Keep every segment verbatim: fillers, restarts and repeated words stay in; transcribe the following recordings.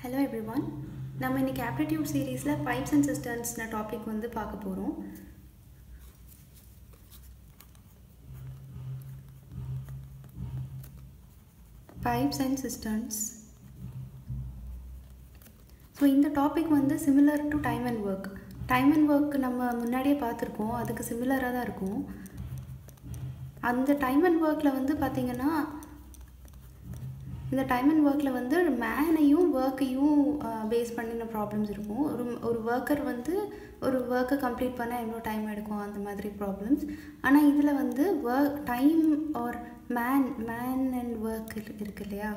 Hello everyone. Now we will talk about the series of pipes and cisterns topic. Pipes and cisterns. So in the topic is similar to time and work. Time and work நம்ம முன்னாடியே பார்த்திருக்கோம், அதுக்கு சிமிலராக தான் இருக்கும். அந்த time and ஒர்க்கில் வந்து பார்த்திங்கன்னா இந்த டைம் அண்ட் ஒர்க்கில் வந்து மேனையும் ஒர்க்கையும் பேஸ் பண்ணின ப்ராப்ளம்ஸ் இருக்கும். ஒரு ஒரு ஒர்க்கர் வந்து ஒரு ஒர்க்கை கம்ப்ளீட் பண்ணால் எவ்வளோ டைம் எடுக்கும், அந்த மாதிரி ப்ராப்ளம்ஸ். ஆனால் இதில் வந்து work time or man man and work இருக்கு இல்லையா,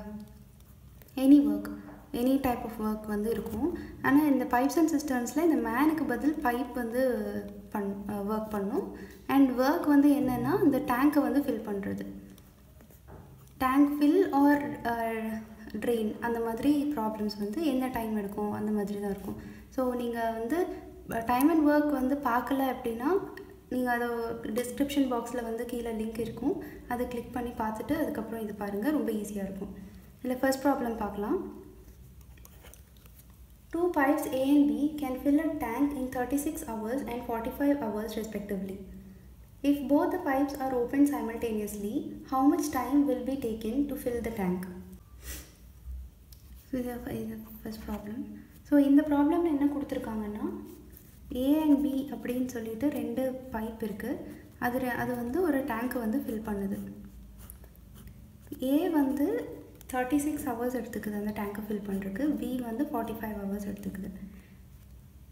any work any type of work வந்து இருக்கும். ஆனால் இந்த பைப்ஸ் அண்ட் சிஸ்டர்ஸில் இந்த மேனுக்கு பதில் பைப் வந்து பண் ஒர்க் பண்ணும். அண்ட் ஒர்க் வந்து என்னென்னா இந்த டேங்கை வந்து ஃபில் பண்ணுறது, டேங்க் ஃபில் ஆர் ட்ரெயின், அந்த மாதிரி ப்ராப்ளம்ஸ் வந்து என்ன டைம் எடுக்கும் அந்த மாதிரி தான் இருக்கும். ஸோ நீங்கள் வந்து டைம் அண்ட் ஒர்க் வந்து பார்க்கல அப்படின்னா நீங்கள் அதை டிஸ்கிரிப்ஷன் பாக்ஸில் வந்து கீழே லிங்க் இருக்கும், அதை கிளிக் பண்ணி பார்த்துட்டு அதுக்கப்புறம் இது பாருங்கள், ரொம்ப ஈஸியாக இருக்கும். இல்லை ஃபர்ஸ்ட் ப்ராப்ளம் பார்க்கலாம். Two pipes A and B can fill a tank in thirty-six hours and forty-five hours respectively. If both the pipes are opened simultaneously, how much time will be taken to fill the tank? So this is the first problem. So in the problem enna kuduthirukanga, A and B appdin solittu rendu pipe irukku, adu adu vandu oru tank vandu fill pannudhu. A vandu thirty-six hours எடுத்துக்குது அந்த டேங்கை fill பண்ணுறதுக்கு, B வந்து forty five hours எடுத்துக்குது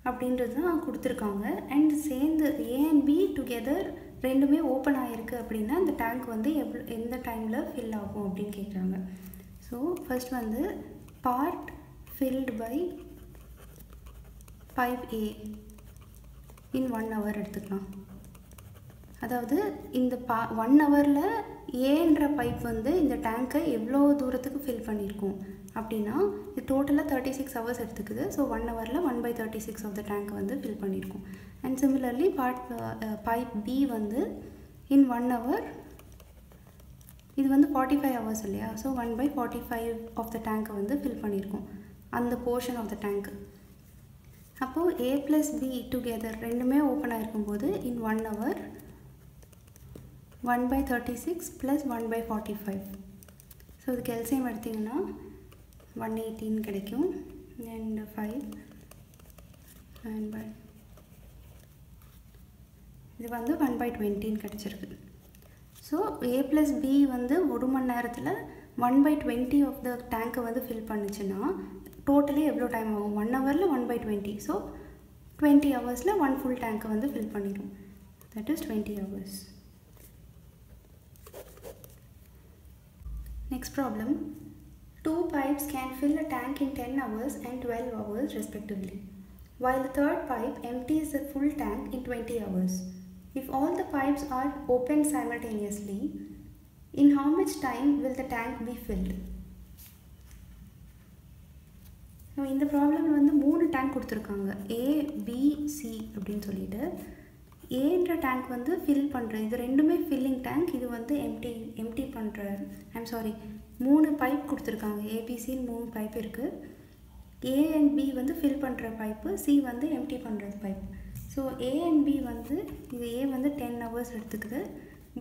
அப்படின்றது தான் கொடுத்துருக்காங்க. And சேர்ந்து ஏ அண்ட் பி டுகெதர் ரெண்டுமே ஓப்பன் ஆகிருக்கு அப்படின்னா அந்த டேங்க் வந்து எவ்வளோ எந்த டைமில் ஃபில் ஆகும் அப்படின்னு கேட்குறாங்க. ஸோ ஃபர்ஸ்ட் வந்து part filled by pipe A in one hour எடுத்துக்கலாம். அதாவது இந்த பா ஒன் ஹவரில் ஏன்ற பைப் வந்து இந்த டேங்கை எவ்வளோ தூரத்துக்கு ஃபில் பண்ணியிருக்கோம் அப்படின்னா இது டோட்டலாக தேர்ட்டி சிக்ஸ் ஹவர்ஸ் எடுத்துக்குது. ஸோ ஒன் ஹவரில் one by thirty six of the tank வந்து ஃபில் பண்ணியிருக்கோம். And similarly part pipe B வந்து இன் ஒன் ஹவர், இது வந்து ஃபார்ட்டி ஃபைவ் ஹவர்ஸ் இல்லையா, so one by forty five of the டேங்க்கை வந்து ஃபில் பண்ணியிருக்கோம், அந்த போர்ஷன் ஆஃப் த டேங்க். அப்போது ஏ ப்ளஸ் பி டுகெதர் ரெண்டுமே ஓப்பன் ஆகிருக்கும்போது in one hour one by thirty six plus one by forty five. So இதுக்கு LCM எடுத்திங்கன்னா one எயிட்டின்னு கிடைக்கும். அண்ட் ஃபைவ் ஒன் பை இது வந்து ஒன் பை டுவெண்ட்டின்னு கிடச்சிருக்கு. ஸோ ஏ ப்ளஸ் பி வந்து ஒரு மணி நேரத்தில் one by twenty of the டேங்கை வந்து ஃபில் பண்ணிச்சுன்னா டோட்டலி எவ்வளோ டைம் ஆகும்? ஒன் ஹவரில் one by twenty, so twenty ஹவர்ஸில் ஒன் ஃபுல் டேங்கை வந்து ஃபில் பண்ணிடும். That is twenty hours. Next problem, two pipes can fill a tank in ten hours and twelve hours respectively, while the third pipe empties the full tank in twenty hours. If all the pipes are opened simultaneously, in how much time will the tank be filled? Now in the problem வந்து மூணு tank கொடுத்திருக்காங்க, A, B, C அப்படினு சொல்லிட்டு. ஏன்ற tank வந்து fill பண்ணுற, இது ரெண்டுமே ஃபில்லிங் டேங்க், இது வந்து எம்டி எம்டி பண்ணுற ஐம் சாரி மூணு பைப் கொடுத்துருக்காங்க, ஏபிசின்னு மூணு பைப் இருக்குது. ஏ அண்ட் பி வந்து ஃபில் பண்ணுற பைப்பு, சி வந்து எம்டி பண்ணுறது pipe. So A and B வந்து இது ஏ வந்து டென் ஹவர்ஸ் எடுத்துக்குது,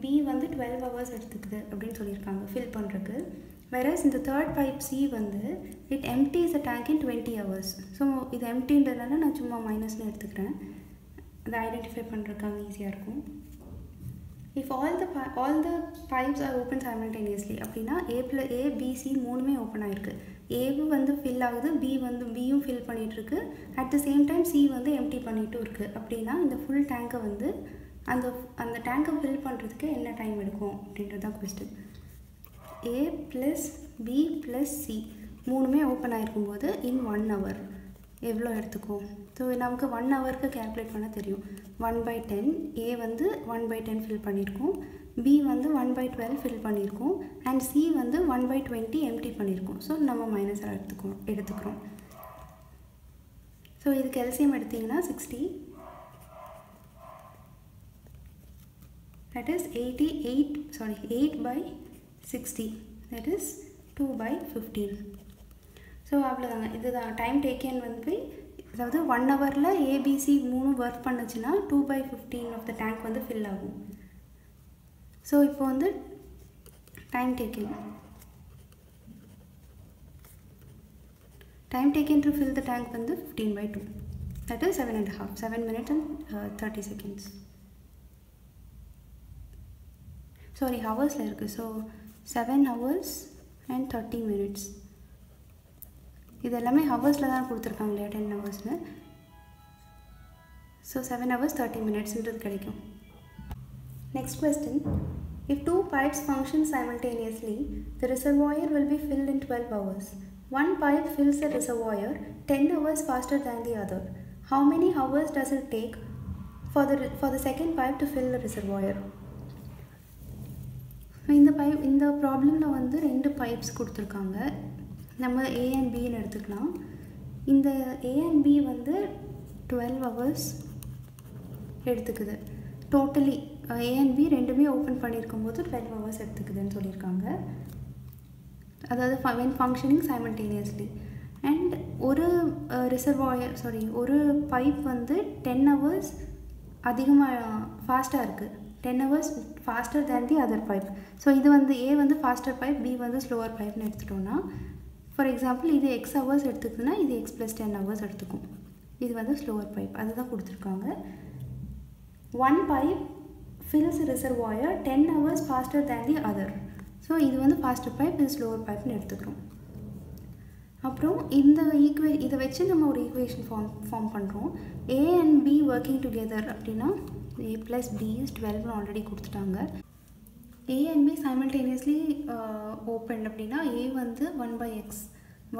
பி வந்து டுவெல் ஹவர்ஸ் எடுத்துக்குது அப்படின்னு சொல்லியிருக்காங்க ஃபில் பண்ணுறக்கு. வேறஸ் இந்த தேர்ட் பைப் சி வந்து it empty is a tank in twenty hours. So இது எம்டின்றதுனால நான் சும்மா மைனஸ்ன்னு எடுத்துக்கிறேன், அதை ஐடென்டிஃபை பண்ணுறதுக்காக ஈஸியாக இருக்கும். If all the all the pipes are open simultaneously அப்படின்னா ஏ ப்ள ஏ பிசி மூணுமே ஓப்பன் ஆகிருக்கு, ஏவும் வந்து ஃபில் ஆகுது, பி வந்து பியும் ஃபில் பண்ணிகிட்ருக்கு, at the same time C வந்து எம்டி பண்ணிகிட்டும் இருக்குது. அப்படின்னா இந்த ஃபுல் டேங்கை வந்து அந்த அந்த டேங்கை ஃபில் பண்ணுறதுக்கு என்ன டைம் எடுக்கும் அப்படின்றது தான் question. A plus B plus C மூணுமே ஓப்பன் ஆகிருக்கும்போது இன் ஒன் ஹவர் எவ்வளோ எடுத்துக்கும்? ஸோ நமக்கு ஒன் ஹவருக்கு கேல்குலேட் பண்ண தெரியும், ஒன் பை டென் ஏ வந்து ஒன் பை டென் ஃபில் பண்ணியிருக்கோம், பி வந்து ஒன் பை டுவெல் ஃபில் பண்ணியிருக்கோம், அண்ட் சி வந்து ஒன் பை டுவெண்ட்டி எம்டி பண்ணியிருக்கோம். ஸோ நம்ம மைனஸாக எடுத்துக்கோ எடுத்துக்கிறோம் ஸோ இதுக்கு எல்சிஎம் எடுத்திங்கன்னா sixty. that is eighty-eight sorry eight by sixty, that is two by fifteen. So this is the time taken by one hour la A B C work pannachina two by fifteen of the tank vandu fill agum. So ipo vandu time taken time taken to fill the tank vandu fifteen by two, that is seven and a half, seven minutes and thirty seconds. Sorry, hours la irukku. So seven hours and thirty minutes. This is hours la ten hours. So seven hours thirty minutes. Next question. If two pipes function simultaneously, the reservoir will be filled in twelve hours. One pipe fills the reservoir ten hours faster than the other. How many hours does it take for the for the second pipe to fill the reservoir? In the pipe, in the problem la vandu rendu pipes kuduthirukanga. Nama A and B nu eduthukalam. In the A and B vandu twelve hours eduthukudhu. Totally A and B rendume open pannirukumbodhu twelve hours eduthukudhu nu sollirukanga. Adha when functioning simultaneously, and oru uh, reservoir sorry oru pipe vandu ten hours adhigama fast ah irukku. ten hours faster than the other pipe. So idu vandu A vandu faster pipe, B vandu slower pipe nu eduthitona, for example idu x hours eduthukuna idu x plus ten hours edutukum. Idu vandu slower pipe adha kuduthirukanga. One pipe fills reservoir ten hours faster than the other. So idu vandu faster pipe, idu slower pipe nu eduthukom. Appo inda equation idu vechi nama or equation form form pandrom. A and B working together appadina A plus B is twelve already kuduthanga. A and B simultaneously uh, opened appadina A vandu one by x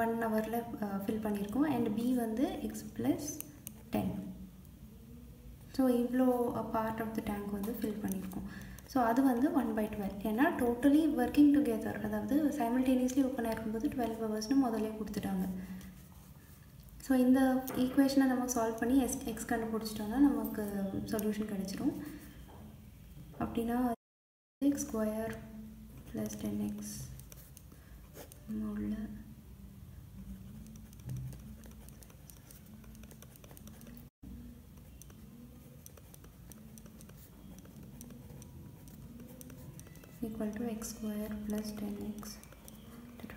one hour la uh, fill pannirkom, and B vandu x plus ten. So ivlo a part of the tank vandu fill pannirkom. So adu vandu one by twelve, ena totally working together, adavadhu simultaneously open aayirumbodhu twelve hours nu modale kuduthanga. So in the equation we will solve panni x kandupidichitona namakku solution kadichirum. Appadina x squared plus ten x modulo equal to x squared plus ten x.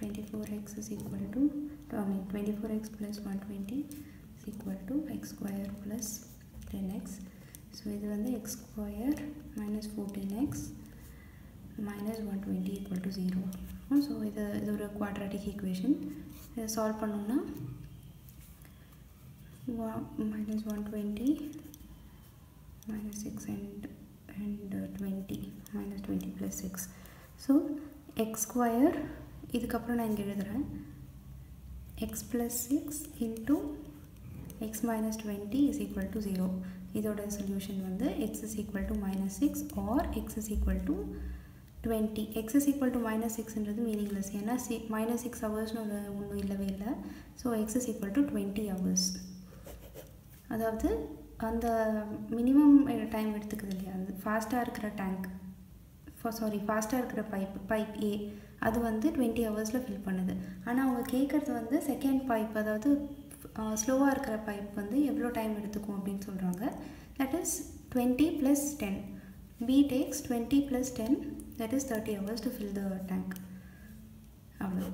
twenty-four x is equal to I mean twenty-four x plus one twenty is equal to x squared plus ten x. So this is x squared minus fourteen x minus one twenty equal to zero. So this is a quadratic equation. Solve pannona minus one twenty minus six and and twenty minus twenty plus six. So x squared इधर कपड़ा ना इंगेरे दरा है x plus six into x minus twenty is equal to zero. इधर उड़ा solution बंदे x is equal to minus six और x is equal to twenty. X is equal to minus six इंटर तो meaningless है ना, minus six hours नो उन्नो इल्ला वेल्ला. So x is equal to twenty hours. अदा अब तो अंदा minimum time इट तक दिल्ली अंदा fast आर करा tank for sorry fast आर करा pipe pipe A அது வந்து twenty hours ல fill பண்ணுது. ஆனா அவங்க கேக்குறது வந்து செகண்ட் பைப், அதாவது ஸ்லோவா இருக்கிற பைப் வந்து எவ்வளவு டைம் எடுத்துக்கும் அப்படினு சொல்றாங்க. That is twenty plus ten. B takes twenty plus ten, that is thirty hours to fill the tank. அவ்வளவு.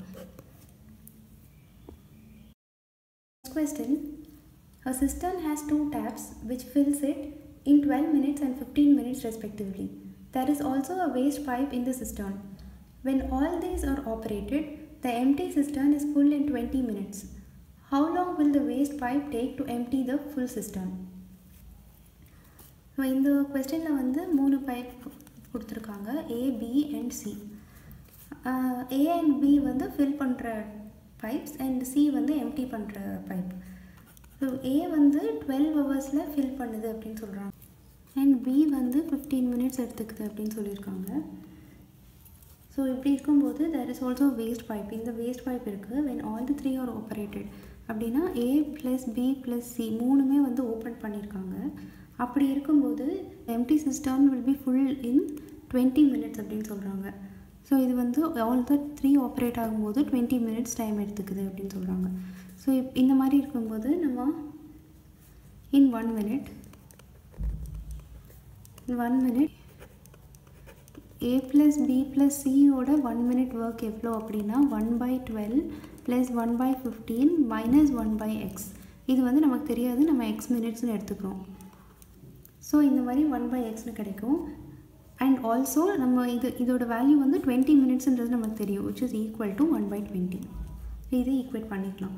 Next question. A cistern has two taps which fills it in twelve minutes and fifteen minutes respectively. There is also a waste pipe in the cistern. When all these are operated, the empty cistern is full in twenty minutes. How long will the waste pipe take to empty the full cistern? So in the question la vandu three pipe kuduthirukanga, A, B and C. Uh, A and B vandu fill pandra pipes and C vandu empty pandra pipe. So A vandu twelve hours la fill pannudhu appdin solranga, and B vandu fifteen minutes eduthukudu appdin sollirukanga. So இப்படி இருக்கும்போது there is also waste pipe. இந்த waste pipe இருக்கு. When all the three are operated அப்படினா A plus B plus C மூணுமே வந்து open பண்ணிருக்காங்க. அப்படி இருக்கும்போது empty cistern will be full in twenty minutes அப்படினு சொல்றாங்க. So இது வந்து all the three operate ஆகும்போது twenty minutes time எடுத்துக்குது அப்படினு சொல்றாங்க. So இந்த மாதிரி இருக்கும்போது நம்ம in one minute in one minute a plus b plus c ஓட one minute work எவ்வளவு அப்படினா one by twelve plus one by fifteen minus one by x. இது வந்து நமக்கு தெரியாது, நம்ம x minutes னு எடுத்துக்கிறோம். So இந்த மாதிரி one by x னு கிடைக்கும். And also நம்ம இது இதோட வேல்யூ வந்து twenty minutes ன்றது நமக்கு தெரியும், which is equal to one by twenty. இதை ஈக்குவேட் பண்ணிக்கலாம்.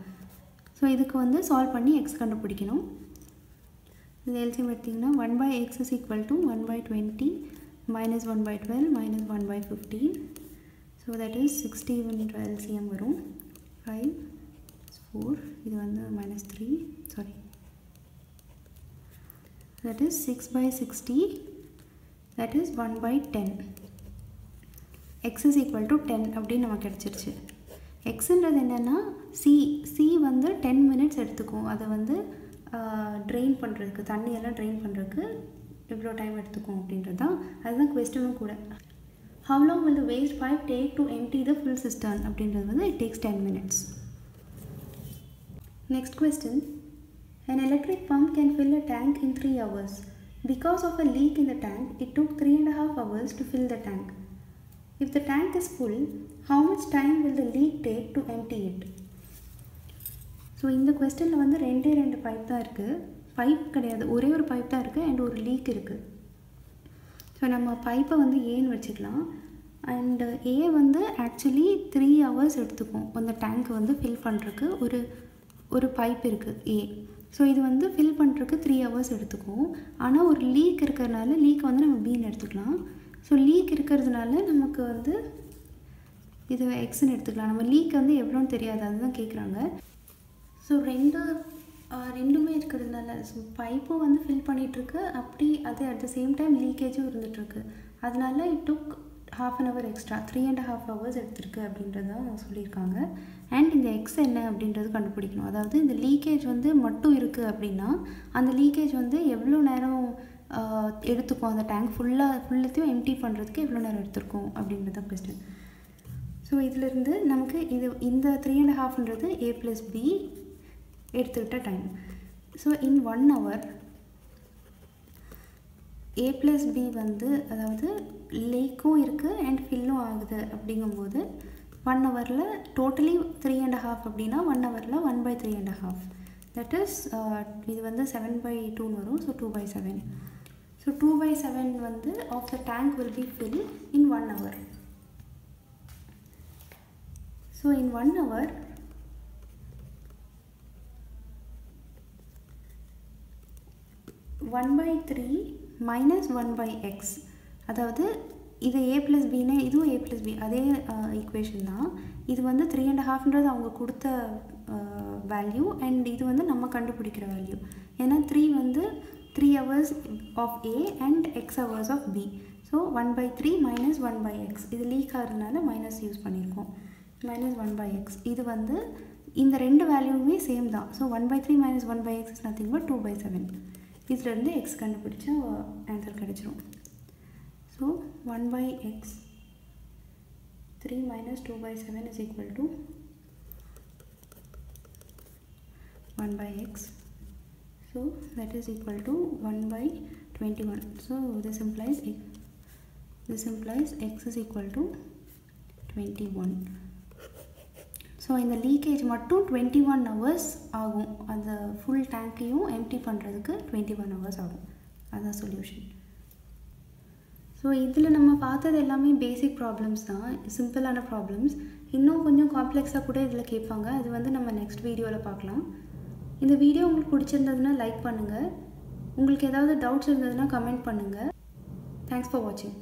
So இதுக்கு வந்து சால்வ் பண்ணி x கண்டுபிடிக்கணும். இந்த எல்சிஎம் எடுத்தீங்கன்னா one by x is equal to one by twenty minus one by twelve minus one by fifteen. So that is sixty into L C M varum five is four, idu vandu minus three, sorry, that is six by sixty, that is one by ten. X is equal to ten appdi namak kedichiruchu. X endradhu enna na c c vandu ten minutes edutukom, adu vandu drain pandradhukku, thanni ella drain pandradhukku எவ்வளோ time எடுத்துக்கும் அப்படின்றது தான், அதுதான் கொஸ்டினும் கூட. How long will the waste pipe take to empty the full cistern அப்படின்றது வந்து it takes ten minutes. Next question, an electric pump can fill a tank in three hours. Because of a leak in the tank, it took three and a half hours to fill the tank. If the tank is full, how much time will the leak take to empty it? So இந்த கொஸ்டினில் வந்து ரெண்டே ரெண்டு pipe தான் இருக்குது, pipe கிடையாது, ஒரே ஒரு பைப் தான் இருக்குது அண்ட் ஒரு லீக் இருக்குது. ஸோ நம்ம பைப்பை வந்து ஏன்னு வச்சுக்கலாம். அண்டு ஏ வந்து ஆக்சுவலி த்ரீ ஹவர்ஸ் எடுத்துக்கும் அந்த டேங்க் வந்து ஃபில் பண்ணுறதுக்கு. ஒரு ஒரு பைப் இருக்குது ஏ, ஸோ இது வந்து ஃபில் பண்ணுறதுக்கு த்ரீ ஹவர்ஸ் எடுத்துக்கும். ஆனால் ஒரு லீக் இருக்கிறதுனால லீக் வந்து நம்ம பின்னு எடுத்துக்கலாம். ஸோ லீக் இருக்கிறதுனால நமக்கு வந்து இது எக்ஸ்ன்னு எடுத்துக்கலாம். நம்ம லீக் வந்து எவ்வளோன்னு தெரியாது, அதுதான் கேட்குறாங்க. ஸோ ரெண்டு ரெண்டுமே இருக்கிறதுனால ஸோ பைப்பும் வந்து ஃபில் பண்ணிகிட்ருக்கு, அப்படி அது அட் த சேம் டைம் லீக்கேஜும் இருந்துகிட்ருக்கு. அதனால it took half an hour extra, three and half hours எடுத்துருக்கு அப்படின்றதான் சொல்லியிருக்காங்க. அண்ட் இந்த எக்ஸ் என்ன அப்படின்றது கண்டுபிடிக்கணும். அதாவது இந்த லீக்கேஜ் வந்து மட்டும் இருக்குது அப்படின்னா அந்த லீக்கேஜ் வந்து எவ்வளோ நேரம் எடுத்துக்கும், அந்த டேங்க் ஃபுல்லாக ஃபுல்லத்தையும் எம்டி பண்ணுறதுக்கு எவ்வளோ நேரம் எடுத்துருக்கும் அப்படின்றது தான் கொஸ்டின். ஸோ இதிலிருந்து நமக்கு இது இந்த த்ரீ அண்ட் ஹாஃப்ன்றது ஏ ப்ளஸ் பி எடுத்துக்கிட்ட time. So in one hour A plus B வந்து அதாவது லீக்கும் இருக்குது அண்ட் ஃபில்லும் ஆகுது அப்படிங்கும்போது ஒன் ஹவரில் டோட்டலி த்ரீ அண்ட் ஹாஃப் அப்படின்னா ஒன் ஹவரில் one by three and half, that is இது வந்து செவன் பை டூன்னு வரும். So two by seven so two by seven வந்து of the tank will be fill in one hour. So in one hour one by three minus one by x, அதாவது இது a plus b-னே இதுவும் a plus b அதே equation தான். இது வந்து three and ஹாஃப்ன்றது அவங்க கொடுத்த வேல்யூ அண்ட் இது வந்து நம்ம கண்டுபிடிக்கிற வேல்யூ. ஏன்னா த்ரீ வந்து three hours of a and X hours of b. So one by three minus one by X, இது லீக் ஆகிறதுனால மைனஸ் யூஸ் பண்ணியிருக்கோம், மைனஸ் ஒன் பை எக்ஸ். இது வந்து இந்த ரெண்டு வேல்யூவுமே சேம் தான். So one by three minus one by X is nothing but two by seven. இதுலேருந்து எக்ஸ் கண்டுபிடிச்சா ஆன்சர் கிடச்சிரும். So one by X three minus two by seven is equal to one by X. So that is equal to one by twenty one. So this implies this implies X is equal to twenty one. So இந்த leakage மட்டும் twenty one hours ஆகும், அந்த full டேங்க்கையும் empty பண்ணுறதுக்கு twenty one hours ஆகும். அதுதான் solution. So இதில் நம்ம பார்த்தது எல்லாமே பேசிக் ப்ராப்ளம்ஸ் தான், சிம்பிளான ப்ராப்ளம்ஸ். இன்னும் கொஞ்சம் காம்ப்ளெக்ஸாக கூட இதில் கேட்பாங்க, அது வந்து நம்ம நெக்ஸ்ட் வீடியோவில் பார்க்கலாம். இந்த வீடியோ உங்களுக்கு பிடிச்சிருந்ததுன்னா லைக் பண்ணுங்கள், உங்களுக்கு ஏதாவது டவுட்ஸ் இருந்ததுன்னா கமெண்ட் பண்ணுங்கள். தேங்க்ஸ் ஃபார் வாட்சிங்.